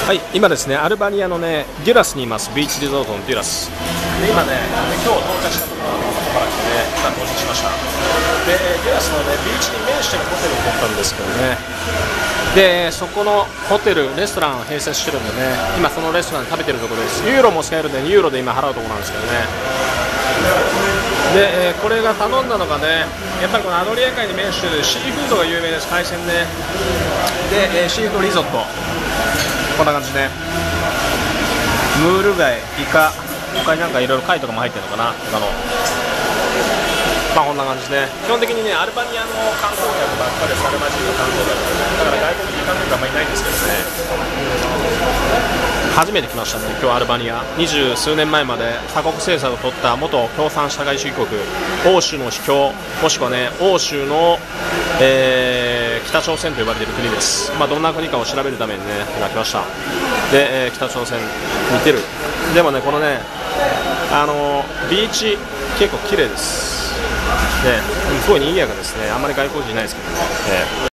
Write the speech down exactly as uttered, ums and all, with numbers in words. はい、今ですね、アルバニアのね、デュラスにいます。ビーチリゾートのデュラス。で、今ね、今日到着したところのところで、一旦到着しました。で、デュラスのね、ビーチに面してるホテルを取ったんですけどね。で、そこのホテル、レストランを併設してるんでね、今そのレストランで食べてるところです。ユーロも使えるんで、ユーロで今払うところなんですけどね。で、えー、これが頼んだのがね、やっぱりこのアドリア海に面しているシーフードが有名です、海鮮ね。で、えー、シーフードリゾット、こんな感じね。ムール貝、イカ、他になんかいろいろ貝とかも入ってるのかな、他の。まあこんな感じで、ね、基本的にね、アルバニアの観光客ばっかり、サルバジーの観光客だから外国人観光客あんまりいないんですけどね。初めて来ましたね、今日アルバニア。二十数年前まで鎖国政策を取った元共産社会主義国、欧州の秘境、もしくはね、欧州の、えー、北朝鮮と呼ばれている国です。まあ、どんな国かを調べるためにね、今来ました。で、えー、北朝鮮似てる。でもね、このね、あのー、ビーチ、結構綺麗です。ね、すごい賑やかですね、あんまり外国人いないですけどね。えー